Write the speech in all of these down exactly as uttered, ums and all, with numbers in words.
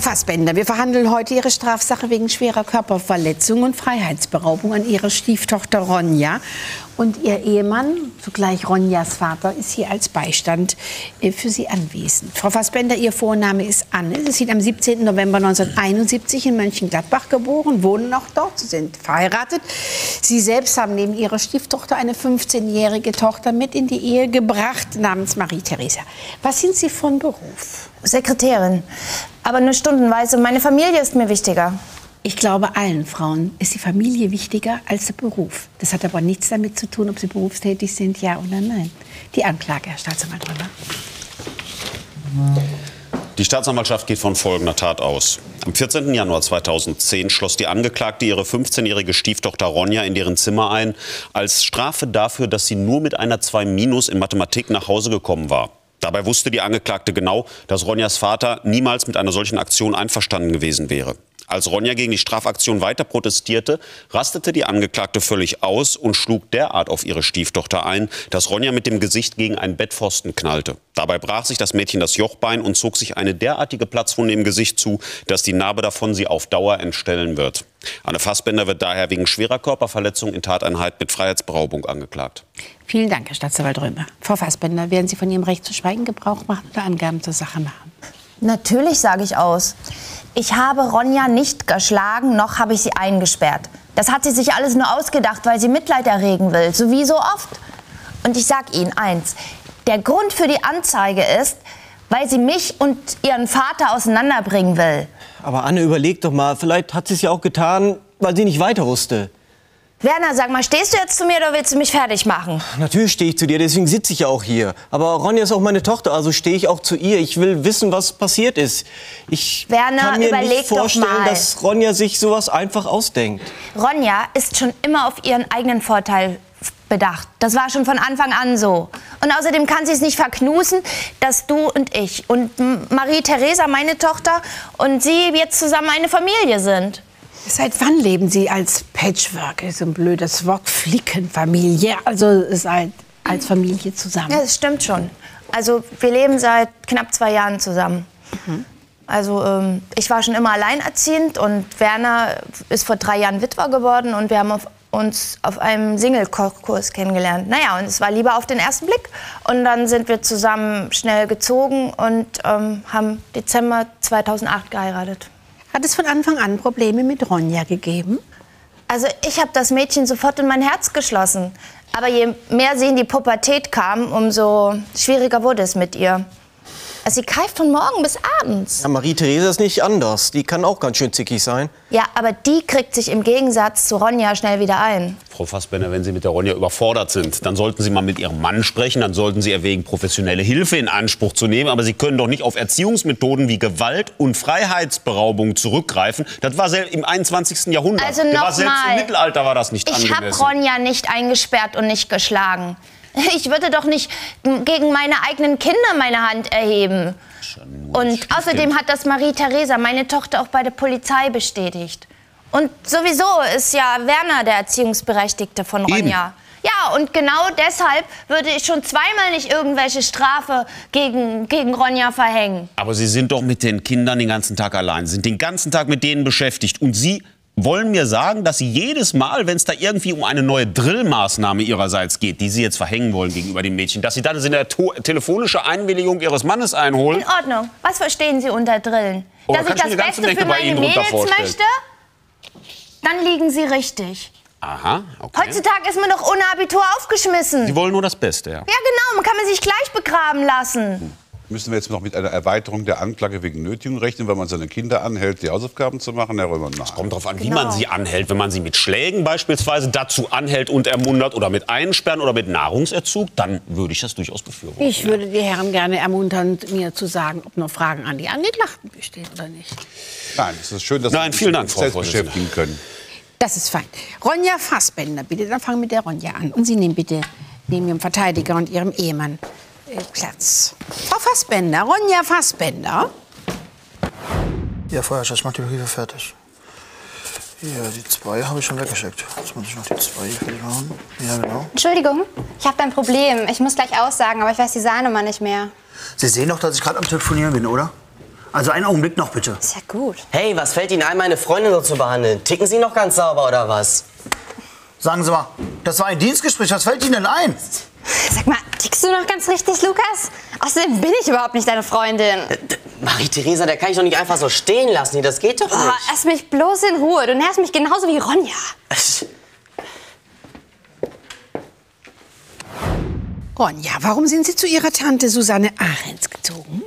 Frau Fassbender, wir verhandeln heute Ihre Strafsache wegen schwerer Körperverletzung und Freiheitsberaubung an Ihrer Stieftochter Ronja. Und Ihr Ehemann, zugleich Ronjas Vater, ist hier als Beistand für Sie anwesend. Frau Fassbender, Ihr Vorname ist Anne. Sie sind am siebzehnten November neunzehnhunderteinundsiebzig in Mönchengladbach geboren, wohnen noch dort, Sie sind verheiratet. Sie selbst haben neben Ihrer Stieftochter eine fünfzehnjährige Tochter mit in die Ehe gebracht, namens Marie-Theresa. Was sind Sie von Beruf? Sekretärin, aber nur stundenweise. Meine Familie ist mir wichtiger. Ich glaube, allen Frauen ist die Familie wichtiger als der Beruf. Das hat aber nichts damit zu tun, ob sie berufstätig sind, ja oder nein. Die Anklage, Herr Staatsanwalt Römer. Die Staatsanwaltschaft geht von folgender Tat aus. Am vierzehnten Januar zweitausendzehn schloss die Angeklagte ihre fünfzehnjährige Stieftochter Ronja in deren Zimmer ein, als Strafe dafür, dass sie nur mit einer zwei minus in Mathematik nach Hause gekommen war. Dabei wusste die Angeklagte genau, dass Ronjas Vater niemals mit einer solchen Aktion einverstanden gewesen wäre. Als Ronja gegen die Strafaktion weiter protestierte, rastete die Angeklagte völlig aus und schlug derart auf ihre Stieftochter ein, dass Ronja mit dem Gesicht gegen einen Bettpfosten knallte. Dabei brach sich das Mädchen das Jochbein und zog sich eine derartige Platzwunde im Gesicht zu, dass die Narbe davon sie auf Dauer entstellen wird. Anne Fassbender wird daher wegen schwerer Körperverletzung in Tateinheit mit Freiheitsberaubung angeklagt. Vielen Dank, Herr Staatsanwalt Römer. Frau Fassbender, werden Sie von Ihrem Recht zu schweigen Gebrauch machen oder Angaben zur Sache machen? Natürlich sage ich aus. Ich habe Ronja nicht geschlagen, noch habe ich sie eingesperrt. Das hat sie sich alles nur ausgedacht, weil sie Mitleid erregen will, so wie so oft. Und ich sage Ihnen eins, der Grund für die Anzeige ist, weil sie mich und ihren Vater auseinanderbringen will. Aber Anne, überleg doch mal, vielleicht hat sie es ja auch getan, weil sie nicht weiter wusste. Werner, sag mal, stehst du jetzt zu mir oder willst du mich fertig machen? Natürlich stehe ich zu dir, deswegen sitze ich ja auch hier. Aber Ronja ist auch meine Tochter, also stehe ich auch zu ihr. Ich will wissen, was passiert ist. Ich Werner, kann mir nicht vorstellen, dass Ronja sich sowas einfach ausdenkt. Ronja ist schon immer auf ihren eigenen Vorteil bedacht. Das war schon von Anfang an so. Und außerdem kann sie es nicht verknusen, dass du und ich und Marie-Theresa, meine Tochter, und sie jetzt zusammen eine Familie sind. Seit wann leben Sie als Patchwork, ist ein blödes Wort, Flickenfamilie, also seit, als Familie zusammen? Ja, das stimmt schon. Also wir leben seit knapp zwei Jahren zusammen. Mhm. Also ähm, ich war schon immer alleinerziehend und Werner ist vor drei Jahren Witwer geworden und wir haben auf, uns auf einem Single-Kochkurs kennengelernt. Naja, und es war lieber auf den ersten Blick und dann sind wir zusammen schnell gezogen und ähm, haben Dezember zweitausendacht geheiratet. Hat es von Anfang an Probleme mit Ronja gegeben? Also ich habe das Mädchen sofort in mein Herz geschlossen. Aber je mehr sie in die Pubertät kam, umso schwieriger wurde es mit ihr. Also sie greift von morgen bis abends. Ja, Marie-Theresa ist nicht anders. Die kann auch ganz schön zickig sein. Ja, aber die kriegt sich im Gegensatz zu Ronja schnell wieder ein. Frau Fassbender, wenn Sie mit der Ronja überfordert sind, dann sollten Sie mal mit Ihrem Mann sprechen. Dann sollten Sie erwägen, professionelle Hilfe in Anspruch zu nehmen. Aber Sie können doch nicht auf Erziehungsmethoden wie Gewalt und Freiheitsberaubung zurückgreifen. Das war im einundzwanzigsten Jahrhundert. Also noch mal, selbst im Mittelalter war das nicht angemessen. Ich habe Ronja nicht eingesperrt und nicht geschlagen. Ich würde doch nicht gegen meine eigenen Kinder meine Hand erheben. Und außerdem hat das Marie-Theresa, meine Tochter, auch bei der Polizei bestätigt. Und sowieso ist ja Werner der Erziehungsberechtigte von Ronja. Eben. Ja, und genau deshalb würde ich schon zweimal nicht irgendwelche Strafe gegen, gegen Ronja verhängen. Aber Sie sind doch mit den Kindern den ganzen Tag allein, Sie sind den ganzen Tag mit denen beschäftigt und Sie wollen mir sagen, dass Sie jedes Mal, wenn es da irgendwie um eine neue Drillmaßnahme Ihrerseits geht, die Sie jetzt verhängen wollen gegenüber den Mädchen, dass Sie dann eine telefonische Einwilligung Ihres Mannes einholen? In Ordnung. Was verstehen Sie unter Drillen? Oh, dass ich das Beste für meine Mädels möchte? Dann liegen Sie richtig. Aha, okay. Heutzutage ist man doch ohne Abitur aufgeschmissen. Sie wollen nur das Beste, ja? Ja, genau. Man kann man sich gleich begraben lassen. Hm. Müssen wir jetzt noch mit einer Erweiterung der Anklage wegen Nötigung rechnen, weil man seine Kinder anhält, die Hausaufgaben zu machen, Herr Römer? Es kommt darauf an, wie man sie anhält. Wenn man sie mit Schlägen beispielsweise dazu anhält und ermuntert oder mit Einsperren oder mit Nahrungsentzug, dann würde ich das durchaus befürworten. Ich würde die Herren gerne ermuntern, mir zu sagen, ob noch Fragen an die Angeklagten bestehen oder nicht. Nein, es ist schön, dass wir uns selbst beschäftigen können. Das ist fein. Ronja Fassbender, bitte, dann fangen wir mit der Ronja an. Und Sie nehmen bitte neben Ihrem Verteidiger und Ihrem Ehemann Platz. Frau Fassbender, Ronja Fassbender. Ja, Feuerschutz, ich mach die Briefe fertig. Ja, die zwei habe ich schon weggeschickt. Jetzt muss ich noch die zwei hier haben. Ja, genau. Entschuldigung, ich habe ein Problem. Ich muss gleich aussagen, aber ich weiß die Saalnummer nicht mehr. Sie sehen doch, dass ich gerade am Telefonieren bin, oder? Also einen Augenblick noch, bitte. Ist ja gut. Hey, was fällt Ihnen ein, meine Freundin so zu behandeln? Ticken Sie noch ganz sauber, oder was? Sagen Sie mal, das war ein Dienstgespräch. Was fällt Ihnen denn ein? Sag mal, tickst du noch ganz richtig, Lukas? Außerdem bin ich überhaupt nicht deine Freundin. Marie-Theresa, der kann ich doch nicht einfach so stehen lassen. Das geht doch nicht. Oh, lass mich bloß in Ruhe. Du nervst mich genauso wie Ronja. Ronja, warum sind Sie zu Ihrer Tante Susanne Ahrens gezogen?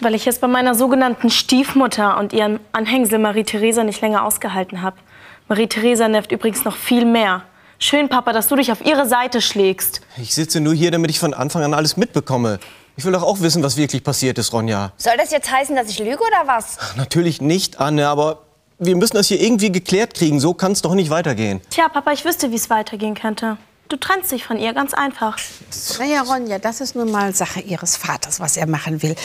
Weil ich es bei meiner sogenannten Stiefmutter und ihrem Anhängsel Marie-Theresa nicht länger ausgehalten habe. Marie-Theresa nervt übrigens noch viel mehr. Schön, Papa, dass du dich auf ihre Seite schlägst. Ich sitze nur hier, damit ich von Anfang an alles mitbekomme. Ich will doch auch wissen, was wirklich passiert ist, Ronja. Soll das jetzt heißen, dass ich lüge, oder was? Ach, natürlich nicht, Anne, aber wir müssen das hier irgendwie geklärt kriegen. So kann es doch nicht weitergehen. Tja, Papa, ich wüsste, wie es weitergehen könnte. Du trennst dich von ihr, ganz einfach. Na ja, Ronja, das ist nun mal Sache Ihres Vaters, was er machen will.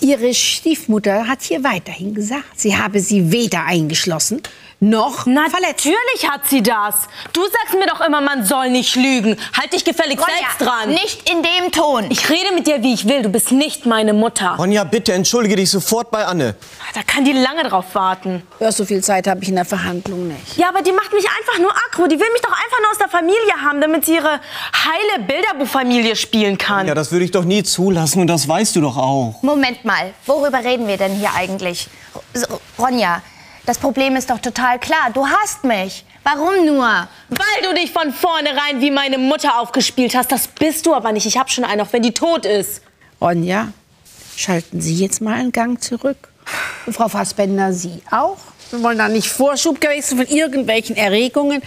Ihre Stiefmutter hat hier weiterhin gesagt, sie habe sie weder eingeschlossen noch Na, verletzt. Natürlich hat sie das. Du sagst mir doch immer, man soll nicht lügen. Halt dich gefälligst Ronja, selbst dran. Nicht in dem Ton. Ich rede mit dir, wie ich will. Du bist nicht meine Mutter. Ronja, bitte entschuldige dich sofort bei Anne. Da kann die lange drauf warten. Ja, so viel Zeit habe ich in der Verhandlung nicht. Ja, aber die macht mich einfach nur aggro. Die will mich doch einfach nur aus der Familie haben, damit sie ihre heile Bilderbuchfamilie spielen kann. Ja, das würde ich doch nie zulassen und das weißt du doch auch. Moment mal, worüber reden wir denn hier eigentlich? Ronja, das Problem ist doch total klar, du hasst mich. Warum nur? Weil du dich von vornherein wie meine Mutter aufgespielt hast. Das bist du aber nicht, ich hab schon einen, auch wenn die tot ist. Ronja, schalten Sie jetzt mal einen Gang zurück. Und Frau Fassbender, Sie auch? Wir wollen da nicht Vorschub gewesen von irgendwelchen Erregungen.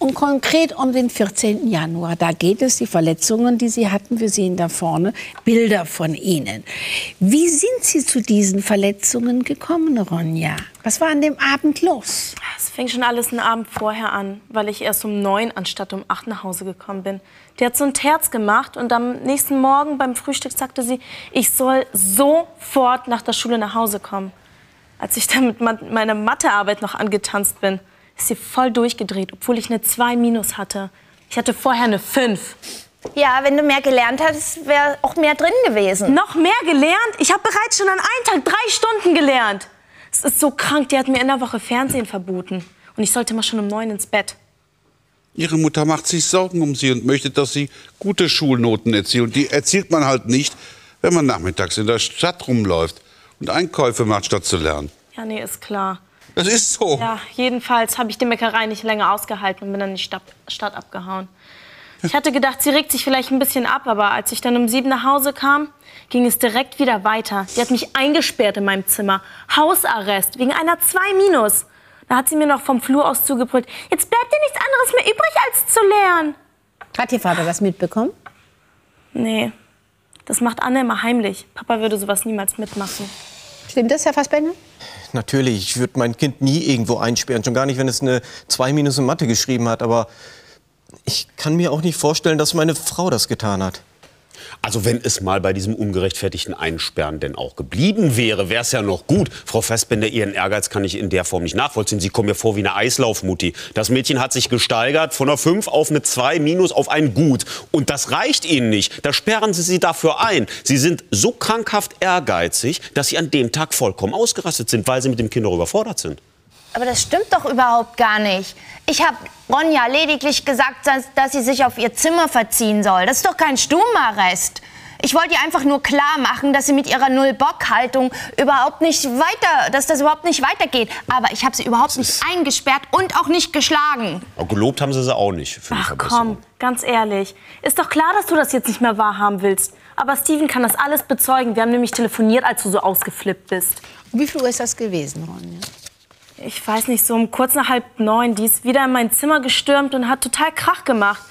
Und konkret um den vierzehnten Januar, da geht es, die Verletzungen, die Sie hatten, wir sehen da vorne Bilder von Ihnen. Wie sind Sie zu diesen Verletzungen gekommen, Ronja? Was war an dem Abend los? Es fing schon alles einen Abend vorher an, weil ich erst um neun anstatt um acht nach Hause gekommen bin. Die hat so ein Terz gemacht und am nächsten Morgen beim Frühstück sagte sie, ich soll sofort nach der Schule nach Hause kommen. Als ich dann mit meiner Mathearbeit noch angetanzt bin, ist sie voll durchgedreht, obwohl ich eine zwei minus hatte. Ich hatte vorher eine fünf. Ja, wenn du mehr gelernt hättest, wäre auch mehr drin gewesen. Noch mehr gelernt? Ich habe bereits schon an einem Tag drei Stunden gelernt. Es ist so krank, die hat mir in der Woche Fernsehen verboten. Und ich sollte mal schon um neun ins Bett. Ihre Mutter macht sich Sorgen um sie und möchte, dass sie gute Schulnoten erzielt. Und die erzielt man halt nicht, wenn man nachmittags in der Stadt rumläuft und Einkäufe macht, statt zu lernen. Ja, nee, ist klar. Das ist so. Ja, jedenfalls habe ich die Meckerei nicht länger ausgehalten und bin dann in die Stadt, Stadt abgehauen. Ich hatte gedacht, sie regt sich vielleicht ein bisschen ab, aber als ich dann um sieben nach Hause kam, ging es direkt wieder weiter. Sie hat mich eingesperrt in meinem Zimmer. Hausarrest, wegen einer zwei minus. Da hat sie mir noch vom Flur aus zugebrüllt, jetzt bleibt dir nichts anderes mehr übrig, als zu lernen. Hat Ihr Vater das mitbekommen? Nee, das macht Anne immer heimlich. Papa würde sowas niemals mitmachen. Stimmt das, Herr Fassbender? Natürlich, ich würde mein Kind nie irgendwo einsperren. Schon gar nicht, wenn es eine zwei minus in Mathe geschrieben hat. Aber ich kann mir auch nicht vorstellen, dass meine Frau das getan hat. Also wenn es mal bei diesem ungerechtfertigten Einsperren denn auch geblieben wäre, wäre es ja noch gut. Frau Fassbender, Ihren Ehrgeiz kann ich in der Form nicht nachvollziehen. Sie kommen mir vor wie eine Eislaufmutti. Das Mädchen hat sich gesteigert von einer fünf auf eine zwei minus auf ein Gut. Und das reicht Ihnen nicht. Da sperren Sie sie dafür ein. Sie sind so krankhaft ehrgeizig, dass Sie an dem Tag vollkommen ausgerastet sind, weil Sie mit dem Kind überfordert sind. Aber das stimmt doch überhaupt gar nicht. Ich habe Ronja lediglich gesagt, dass, dass sie sich auf ihr Zimmer verziehen soll. Das ist doch kein Sturmarrest. Ich wollte ihr einfach nur klar machen, dass sie mit ihrer Null-Bock-Haltung überhaupt nicht weiter, dass das überhaupt nicht weitergeht. Aber ich habe sie überhaupt nicht eingesperrt und auch nicht geschlagen. Aber gelobt haben sie sie auch nicht für die Verbesserung. Ach komm, ganz ehrlich. Ist doch klar, dass du das jetzt nicht mehr wahrhaben willst. Aber Steven kann das alles bezeugen. Wir haben nämlich telefoniert, als du so ausgeflippt bist. Wie viel Uhr ist das gewesen, Ronja? Ich weiß nicht, so um kurz nach halb neun, die ist wieder in mein Zimmer gestürmt und hat total Krach gemacht.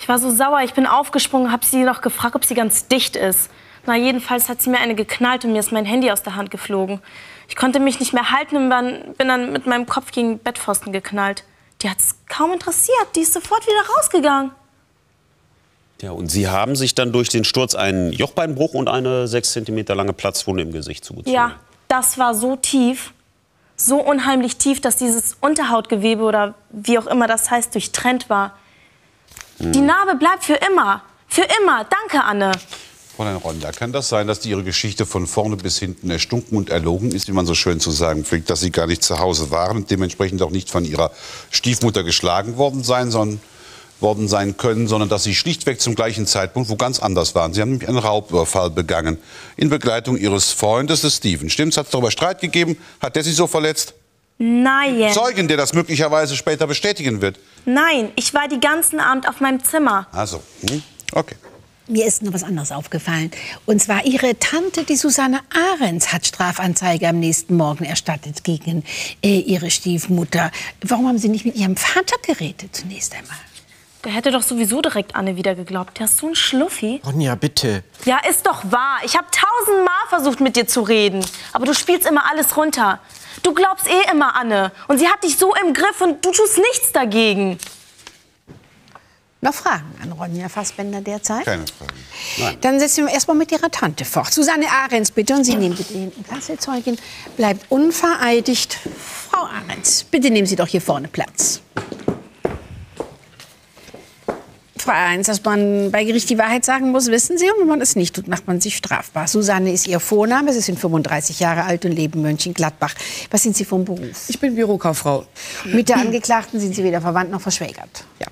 Ich war so sauer, ich bin aufgesprungen, habe sie noch gefragt, ob sie ganz dicht ist. Na, jedenfalls hat sie mir eine geknallt und mir ist mein Handy aus der Hand geflogen. Ich konnte mich nicht mehr halten und bin dann mit meinem Kopf gegen den Bettpfosten geknallt. Die hat's kaum interessiert, die ist sofort wieder rausgegangen. Ja, und Sie haben sich dann durch den Sturz einen Jochbeinbruch und eine sechs Zentimeter lange Platzwunde im Gesicht zugezogen. Ja, das war so tief. So unheimlich tief, dass dieses Unterhautgewebe oder wie auch immer das heißt, durchtrennt war. Hm. Die Narbe bleibt für immer. Für immer. Danke, Anne. Fräulein Ronja, kann das sein, dass die ihre Geschichte von vorne bis hinten erstunken und erlogen ist, wie man so schön zu sagen pflegt, dass sie gar nicht zu Hause waren und dementsprechend auch nicht von ihrer Stiefmutter geschlagen worden sein, sondern, worden sein können, sondern dass sie schlichtweg zum gleichen Zeitpunkt wo ganz anders waren. Sie haben nämlich einen Raubüberfall begangen in Begleitung ihres Freundes, des Steven. Stimmt's? Hat es darüber Streit gegeben? Hat der sie so verletzt? Nein. Zeugen, der das möglicherweise später bestätigen wird? Nein, ich war den ganzen Abend auf meinem Zimmer. Ach so. Hm. Okay. Mir ist noch was anderes aufgefallen. Und zwar ihre Tante, die Susanne Ahrens, hat Strafanzeige am nächsten Morgen erstattet gegen äh, ihre Stiefmutter. Warum haben Sie nicht mit Ihrem Vater geredet zunächst einmal? Der hätte doch sowieso direkt Anne wieder geglaubt. Der ist so ein Schluffi. Ronja, bitte. Ja, ist doch wahr. Ich habe tausendmal versucht, mit dir zu reden. Aber du spielst immer alles runter. Du glaubst eh immer Anne. Und sie hat dich so im Griff und du tust nichts dagegen. Noch Fragen an Ronja Fassbender derzeit? Keine Fragen. Nein. Dann setzen wir erstmal mit Ihrer Tante fort. Susanne Ahrens, bitte. Und Sie nehmen bitte hinten Platz, Herr Zeugin. Bleibt unvereidigt. Frau Ahrens, bitte nehmen Sie doch hier vorne Platz. Frau Ahrens, dass man bei Gericht die Wahrheit sagen muss, wissen Sie. Und wenn man es nicht tut, macht man sich strafbar. Susanne ist Ihr Vorname. Sie sind fünfunddreißig Jahre alt und leben in Mönchengladbach. Was sind Sie vom Beruf? Ich bin Bürokauffrau. Mit der Angeklagten sind Sie weder verwandt noch verschwägert? Ja.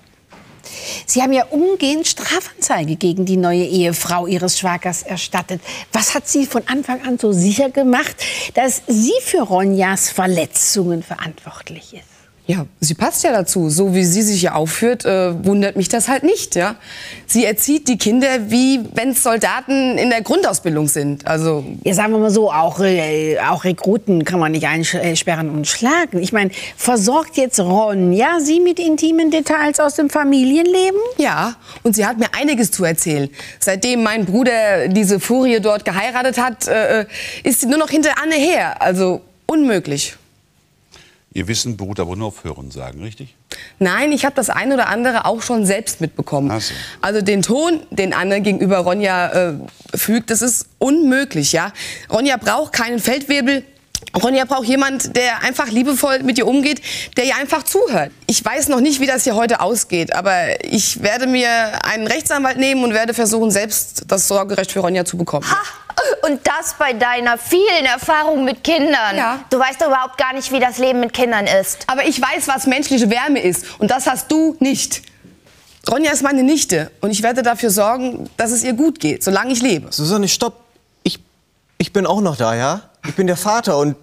Sie haben ja umgehend Strafanzeige gegen die neue Ehefrau Ihres Schwagers erstattet. Was hat Sie von Anfang an so sicher gemacht, dass sie für Ronjas Verletzungen verantwortlich ist? Ja, sie passt ja dazu. So wie sie sich hier aufführt, äh, wundert mich das halt nicht. Ja? Sie erzieht die Kinder, wie wenn es Soldaten in der Grundausbildung sind. Also ja, sagen wir mal so, auch, äh, auch Rekruten kann man nicht einsperren und schlagen. Ich meine, versorgt jetzt Ronja Sie mit intimen Details aus dem Familienleben? Ja, und sie hat mir einiges zu erzählen. Seitdem mein Bruder diese Furie dort geheiratet hat, äh, ist sie nur noch hinter Anne her. Also unmöglich. Ihr Wissen beruht aber nur auf Hörensagen, richtig? Nein, ich habe das ein oder andere auch schon selbst mitbekommen. Ach so. Also den Ton, den Anne gegenüber Ronja äh, fügt, das ist unmöglich, ja. Ronja braucht keinen Feldwebel. Ronja braucht jemand, der einfach liebevoll mit ihr umgeht, der ihr einfach zuhört. Ich weiß noch nicht, wie das hier heute ausgeht, aber ich werde mir einen Rechtsanwalt nehmen und werde versuchen, selbst das Sorgerecht für Ronja zu bekommen. Ha! Und das bei deiner vielen Erfahrung mit Kindern. Ja. Du weißt doch überhaupt gar nicht, wie das Leben mit Kindern ist. Aber ich weiß, was menschliche Wärme ist und das hast du nicht. Ronja ist meine Nichte und ich werde dafür sorgen, dass es ihr gut geht, solange ich lebe. Susanne, stopp. Ich, ich bin auch noch da, ja? Ich bin der Vater und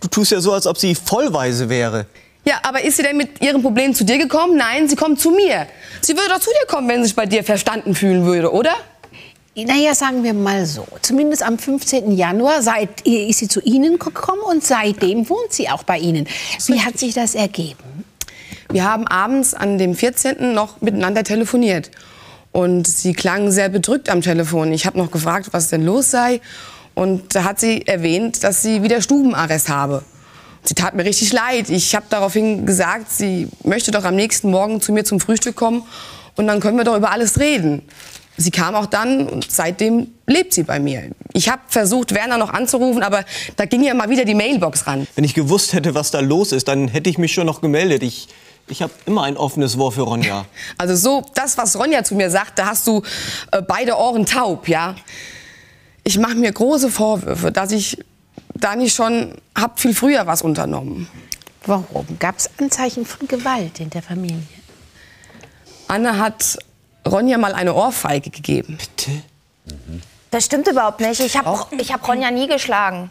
du tust ja so, als ob sie vollweise wäre. Ja, aber ist sie denn mit ihrem Problem zu dir gekommen? Nein, sie kommt zu mir. Sie würde doch zu dir kommen, wenn sie sich bei dir verstanden fühlen würde, oder? Naja, sagen wir mal so. Zumindest am fünfzehnten Januar seit, ist sie zu Ihnen gekommen und seitdem wohnt sie auch bei Ihnen. Wie hat sich das ergeben? Wir haben abends an dem vierzehnten noch miteinander telefoniert. Und sie klang sehr bedrückt am Telefon. Ich habe noch gefragt, was denn los sei. Und da hat sie erwähnt, dass sie wieder Stubenarrest habe. Sie tat mir richtig leid. Ich habe daraufhin gesagt, sie möchte doch am nächsten Morgen zu mir zum Frühstück kommen und dann können wir doch über alles reden. Sie kam auch dann und seitdem lebt sie bei mir. Ich habe versucht, Werner noch anzurufen, aber da ging ja mal wieder die Mailbox ran. Wenn ich gewusst hätte, was da los ist, dann hätte ich mich schon noch gemeldet. Ich Ich habe immer ein offenes Ohr für Ronja. Also so, das, was Ronja zu mir sagt, da hast du äh, beide Ohren taub, ja? Ich mache mir große Vorwürfe, dass ich da nicht schon hab viel früher was unternommen. Warum? Gab es Anzeichen von Gewalt in der Familie? Anne hat Ronja mal eine Ohrfeige gegeben. Bitte? Mhm. Das stimmt überhaupt nicht. Ich habe ich hab Ronja nie geschlagen.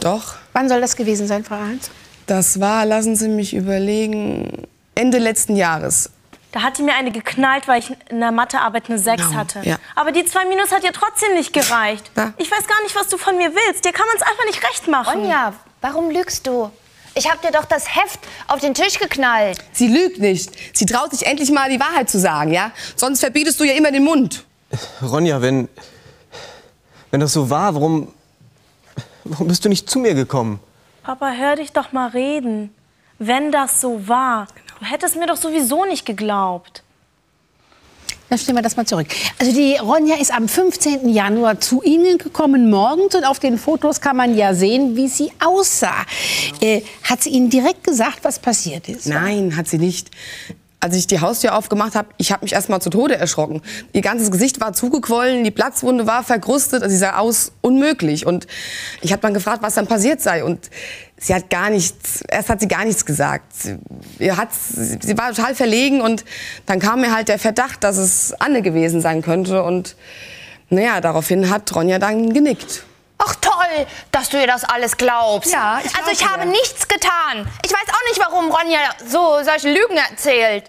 Doch. Wann soll das gewesen sein, Frau Ahrens? Das war, lassen Sie mich überlegen, Ende letzten Jahres. Da hat die mir eine geknallt, weil ich in der Mathearbeit eine sechs genau, hatte. Ja. Aber die zwei Minus hat ja trotzdem nicht gereicht. Ja. Ich weiß gar nicht, was du von mir willst. Dir kann man es einfach nicht recht machen. Ronja, warum lügst du? Ich hab dir doch das Heft auf den Tisch geknallt. Sie lügt nicht. Sie traut sich endlich mal, die Wahrheit zu sagen, ja? Sonst verbietest du ja immer den Mund. Ronja, wenn, wenn das so war, warum, warum bist du nicht zu mir gekommen? Papa, hör dich doch mal reden. Wenn das so war. Du hättest mir doch sowieso nicht geglaubt. Dann stellen wir das mal zurück. Also die Ronja ist am fünfzehnten Januar zu Ihnen gekommen morgens. Und auf den Fotos kann man ja sehen, wie sie aussah. Äh, hat sie Ihnen direkt gesagt, was passiert ist? Nein, hat sie nicht. als ich die Haustür aufgemacht habe, ich habe mich erstmal zu Tode erschrocken. Ihr ganzes Gesicht war zugequollen, die Platzwunde war verkrustet, also sie sah aus unmöglich. Und ich habe dann gefragt, was dann passiert sei. Und sie hat gar nichts, erst hat sie gar nichts gesagt. Sie, ihr sie war total verlegen und dann kam mir halt der Verdacht, dass es Anne gewesen sein könnte. Und naja, daraufhin hat Ronja dann genickt. Ach toll, dass du ihr das alles glaubst. Ja, ich also ich habe nichts getan. Ich weiß auch nicht, warum Ronja so solche Lügen erzählt.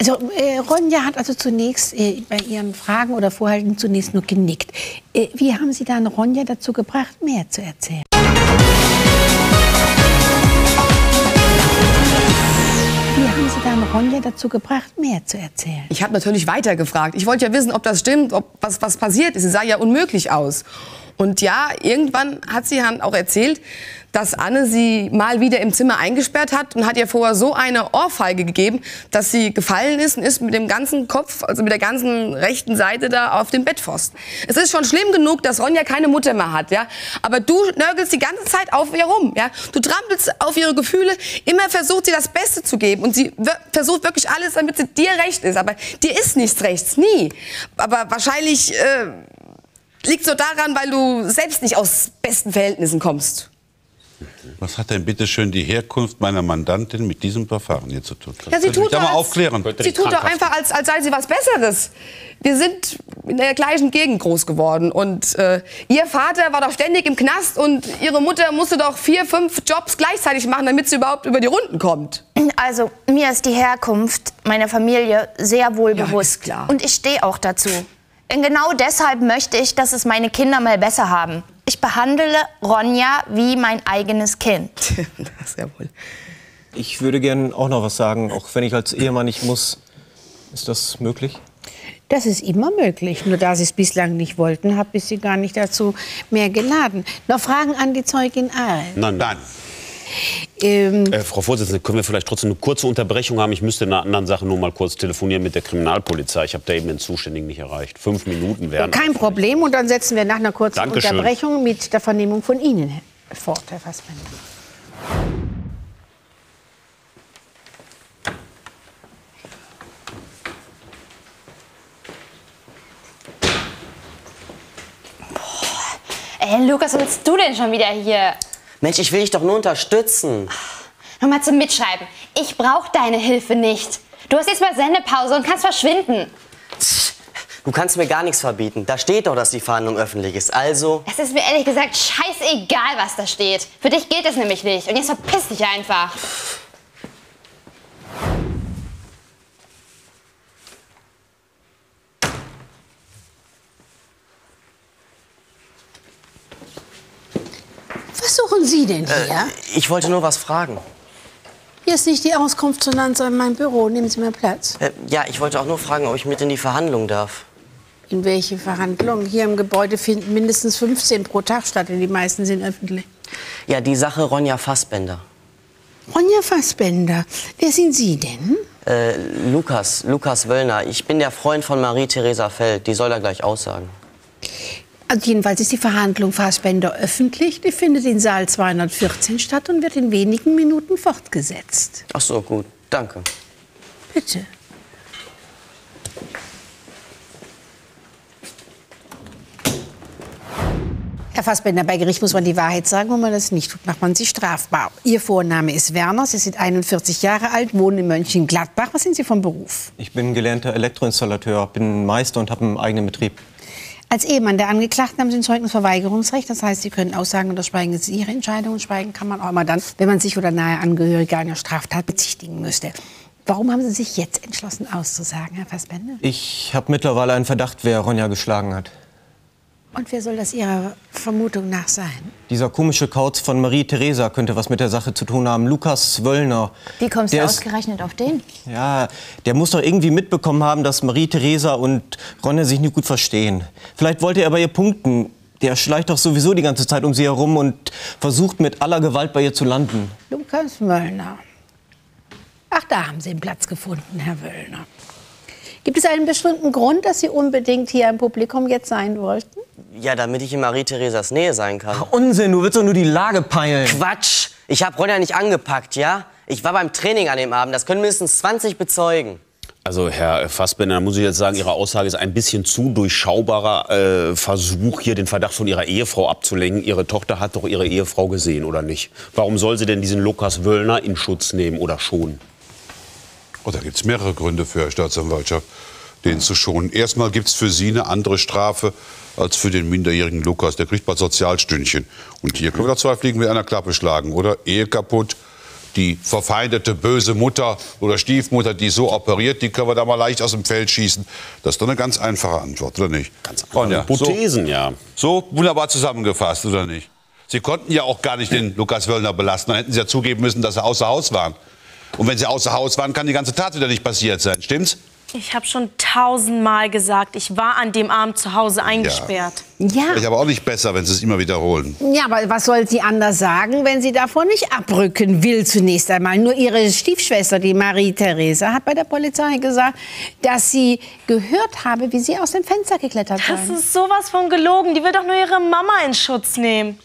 Also äh, Ronja hat also zunächst äh, bei ihren Fragen oder Vorhalten zunächst nur genickt. Äh, wie haben Sie dann Ronja dazu gebracht, mehr zu erzählen? Ronja dazu gebracht, mehr zu erzählen. Ich habe natürlich weitergefragt. Ich wollte ja wissen, ob das stimmt, ob was, was passiert ist. Sie sah ja unmöglich aus. Und ja, irgendwann hat sie auch erzählt, dass Anne sie mal wieder im Zimmer eingesperrt hat und hat ihr vorher so eine Ohrfeige gegeben, dass sie gefallen ist und ist mit dem ganzen Kopf, also mit der ganzen rechten Seite da auf dem Bettpfosten. Es ist schon schlimm genug, dass Ronja keine Mutter mehr hat, ja. Aber du nörgelst die ganze Zeit auf ihr rum, ja. Du trampelst auf ihre Gefühle, immer versucht sie das Beste zu geben und sie versucht wirklich alles, damit sie dir recht ist. Aber dir ist nichts rechts, nie. Aber wahrscheinlich äh, liegt so daran, weil du selbst nicht aus besten Verhältnissen kommst. Was hat denn bitte schön die Herkunft meiner Mandantin mit diesem Verfahren hier zu tun? Ja, sie tut, als, aufklären. Sie tut doch einfach, als, als sei sie was Besseres. Wir sind in der gleichen Gegend groß geworden. Und äh, ihr Vater war doch ständig im Knast und ihre Mutter musste doch vier, fünf Jobs gleichzeitig machen, damit sie überhaupt über die Runden kommt. Also, mir ist die Herkunft meiner Familie sehr wohl bewusst. Ja, klar. Und ich stehe auch dazu. Und genau deshalb möchte ich, dass es meine Kinder mal besser haben. Ich behandle Ronja wie mein eigenes Kind. Das ja wohl. Ich würde gerne auch noch was sagen, auch wenn ich als Ehemann nicht muss. Ist das möglich? Das ist immer möglich. Nur da Sie es bislang nicht wollten, habe ich Sie gar nicht dazu mehr geladen. Noch Fragen an die Zeugin Ahrens? Nein, nein. Ähm, äh, Frau Vorsitzende, können wir vielleicht trotzdem eine kurze Unterbrechung haben? Ich müsste in einer anderen Sache nur mal kurz telefonieren mit der Kriminalpolizei. Ich habe da eben den Zuständigen nicht erreicht. Fünf Minuten wären... Kein Problem. Und dann setzen wir nach einer kurzen Dankeschön. Unterbrechung mit der Vernehmung von Ihnen fort, Herr Fassbender. Boah. Ey, Lukas, was willst du denn schon wieder hier? Mensch, ich will dich doch nur unterstützen. Nochmal zum Mitschreiben. Ich brauche deine Hilfe nicht. Du hast jetzt mal Sendepause und kannst verschwinden. Du kannst mir gar nichts verbieten. Da steht doch, dass die Fahndung öffentlich ist. Also... Es ist mir ehrlich gesagt scheißegal, was da steht. Für dich gilt es nämlich nicht. Und jetzt verpiss dich einfach. Was suchen Sie denn hier? Äh, ich wollte nur was fragen. Hier ist nicht die Auskunft, sondern in meinem Büro. Nehmen Sie mal Platz. Äh, ja, ich wollte auch nur fragen, ob ich mit in die Verhandlung darf. In welche Verhandlung? Hier im Gebäude finden mindestens fünfzehn pro Tag statt, denn die meisten sind öffentlich. Ja, die Sache Ronja Fassbender. Ronja Fassbender? Wer sind Sie denn? Äh, Lukas, Lukas Wöllner. Ich bin der Freund von Marie-Theresa Feld. Die soll da gleich aussagen. Also jedenfalls ist die Verhandlung Fassbender öffentlich. Die findet in Saal zweihundertvierzehn statt und wird in wenigen Minuten fortgesetzt. Ach so, gut. Danke. Bitte. Herr Fassbender, bei Gericht muss man die Wahrheit sagen. Wenn man das nicht tut, macht man sie strafbar. Ihr Vorname ist Werner, Sie sind einundvierzig Jahre alt, wohnen in Mönchengladbach. Was sind Sie vom Beruf? Ich bin gelernter Elektroinstallateur, bin Meister und habe einen eigenen Betrieb. Als Ehemann der Angeklagten haben Sie ein Zeugnisverweigerungsrecht. Das heißt, Sie können aussagen und das Schweigen ist Ihre Entscheidung. Und schweigen kann man auch immer dann, wenn man sich oder nahe Angehörige einer Straftat bezichtigen müsste. Warum haben Sie sich jetzt entschlossen, auszusagen, Herr Fassbender? Ich habe mittlerweile einen Verdacht, wer Ronja geschlagen hat. Und wer soll das Ihrer Vermutung nach sein? Dieser komische Kauz von Marie-Theresa könnte was mit der Sache zu tun haben. Lukas Wöllner. Wie kommst du ausgerechnet auf den? Ja, der muss doch irgendwie mitbekommen haben, dass Marie-Theresa und Ronja sich nicht gut verstehen. Vielleicht wollte er bei ihr punkten. Der schleicht doch sowieso die ganze Zeit um sie herum und versucht mit aller Gewalt bei ihr zu landen. Lukas Wöllner. Ach, da haben Sie den Platz gefunden, Herr Wöllner. Gibt es einen bestimmten Grund, dass Sie unbedingt hier im Publikum jetzt sein wollten? Ja, damit ich in Marie-Theresas Nähe sein kann. Ach, Unsinn, du willst doch nur die Lage peilen. Quatsch, ich habe Ronja nicht angepackt, ja? Ich war beim Training an dem Abend, das können mindestens zwanzig bezeugen. Also Herr Fassbender, da muss ich jetzt sagen, Ihre Aussage ist ein bisschen zu durchschaubarer äh, Versuch, hier den Verdacht von Ihrer Ehefrau abzulenken. Ihre Tochter hat doch Ihre Ehefrau gesehen, oder nicht? Warum soll sie denn diesen Lukas Wöllner in Schutz nehmen oder schonen? Oh, da gibt es mehrere Gründe für, Herr Staatsanwaltschaft, den zu schonen. Erstmal gibt es für Sie eine andere Strafe als für den minderjährigen Lukas. Der kriegt bald Sozialstündchen. Und hier können wir doch zwei Fliegen mit einer Klappe schlagen, oder? Ehe kaputt. Die verfeindete böse Mutter oder Stiefmutter, die so operiert, die können wir da mal leicht aus dem Feld schießen. Das ist doch eine ganz einfache Antwort, oder nicht? Ganz einfache Hypothesen, ja. So, so wunderbar zusammengefasst, oder nicht? Sie konnten ja auch gar nicht den Lukas Wöllner belasten. Dann hätten Sie ja zugeben müssen, dass Sie außer Haus waren. Und wenn Sie außer Haus waren, kann die ganze Tat wieder nicht passiert sein, stimmt's? Ich habe schon tausendmal gesagt, ich war an dem Abend zu Hause eingesperrt. Ja. Ich aber auch nicht besser, wenn Sie es immer wiederholen. Ja, aber was soll sie anders sagen, wenn sie davon nicht abrücken will zunächst einmal? Nur ihre Stiefschwester, die Marie-Theresa, hat bei der Polizei gesagt, dass sie gehört habe, wie sie aus dem Fenster geklettert hat. Das ist sowas von gelogen. Die will doch nur ihre Mama in Schutz nehmen.